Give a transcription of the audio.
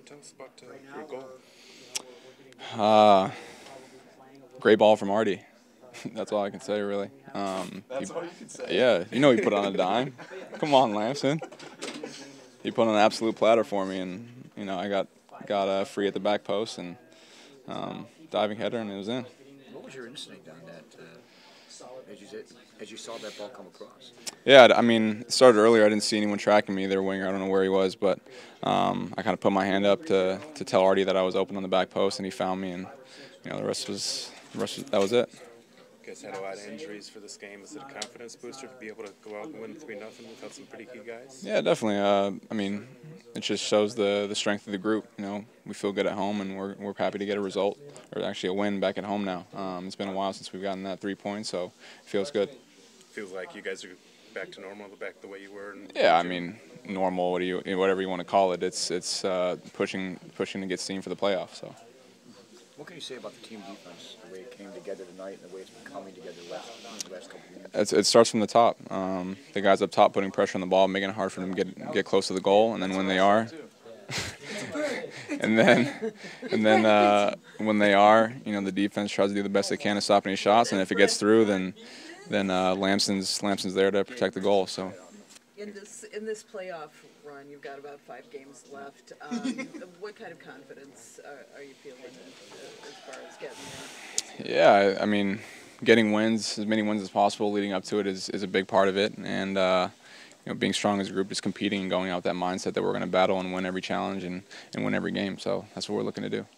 to tell us about your goal? Great ball from Artie. That's all I can say, really. That's all you can say. Yeah, you know he put on a dime. Come on, Lamson. He put on an absolute platter for me, and you know I got free at the back post and diving header, and it was in. What was your instinct on that? As you saw that ball come across? Yeah, I mean, it started earlier. I didn't see anyone tracking me, their winger. I don't know where he was, but I kind of put my hand up to tell Artie that I was open on the back post, and he found me, and you know the rest was that was it. You guys had a lot of injuries for this game. Is it a confidence booster to be able to go out and win 3-0 without some pretty key guys? Yeah, definitely. I mean, it just shows the strength of the group. You know, we feel good at home, and we're happy to get a result, or actually a win back at home now. It's been a while since we've gotten that 3 points, so it feels good. Feels like you guys are back to normal, back the way you were. Yeah, I mean, normal. Whatever you want to call it. It's pushing to get seen for the playoffs. So. What can you say about the team defense, the way it came together tonight and the way it's been coming together the last couple of years? It starts from the top. The guys up top putting pressure on the ball, making it hard for them to get close to the goal, and then when they are, when they are, you know, the defense tries to do the best they can to stop any shots, and if it gets through, then Lampson's there to protect the goal. So. In this playoff run, you've got about 5 games left. What kind of confidence are you feeling as far as getting there? Yeah, I mean, getting wins, as many wins as possible leading up to it is a big part of it. And you know, being strong as a group, just competing and going out with that mindset that we're going to battle and win every challenge and win every game. So that's what we're looking to do.